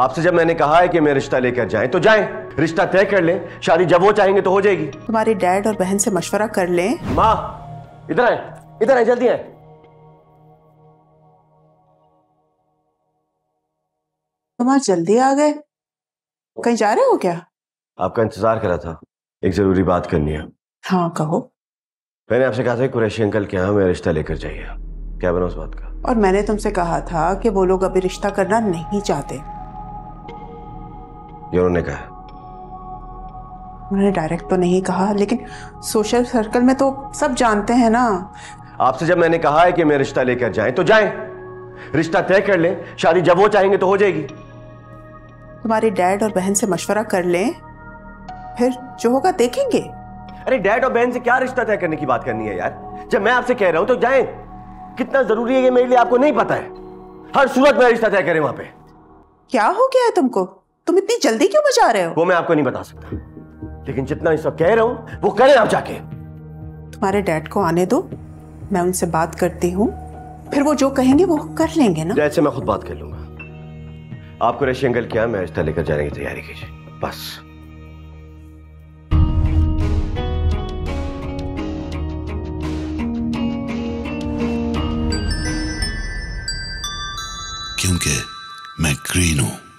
आपसे जब मैंने कहा है कि मैं रिश्ता लेकर जाएं तो जाएं, रिश्ता तय कर लें, शादी जब वो चाहेंगे तो हो जाएगी। तुम्हारे डैड और बहन से मशवरा कर लें। माँ इधर आए, इधर आए, जल्दी आए। तुम आज जल्दी आ गए, कहीं जा रहे हो क्या? आपका इंतजार करा था, एक जरूरी बात करनी है। हाँ कहो। मैंने आपसे कहा था कुरैशी अंकल के यहाँ मेरा रिश्ता लेकर जाइए, क्या बना उस बात का? और मैंने तुमसे कहा था कि वो लोग अभी रिश्ता करना नहीं चाहते। ये उन्होंने कहा? उन्होंने डायरेक्ट तो नहीं कहा, लेकिन सोशल सर्कल में तो सब जानते हैं ना। आपसे जब मैंने कहा है कि मैं रिश्ता लेकर जाएं तो जाएं, रिश्ता तय कर लें, शादी जब वो चाहेंगे तो हो जाएगी। तुम्हारे डैड और बहन से मशवरा कर लें, फिर जो होगा देखेंगे। अरे डैड और बहन से क्या रिश्ता तय करने की बात करनी है यार, जब मैं आपसे कह रहा हूँ तो जाएं। कितना जरूरी है ये मेरे लिए आपको नहीं पता है, हर सूरत में रिश्ता तय करें। वहां पे क्या हो गया है तुमको, तुम इतनी जल्दी क्यों मचा रहे हो? वो मैं आपको नहीं बता सकता, लेकिन जितना इस वक्त कह रहा हूं वो करें आप जाके। तुम्हारे डैड को आने दो, मैं उनसे बात करती हूँ, फिर वो जो कहेंगे वो कर लेंगे ना। डैड से मैं खुद बात कर लूंगा। आपको ऋषि अंकल क्या मैं रिश्ता लेकर जाने की तैयारी कीजिए बस। क्योंकि मैं ग्रीन हूं।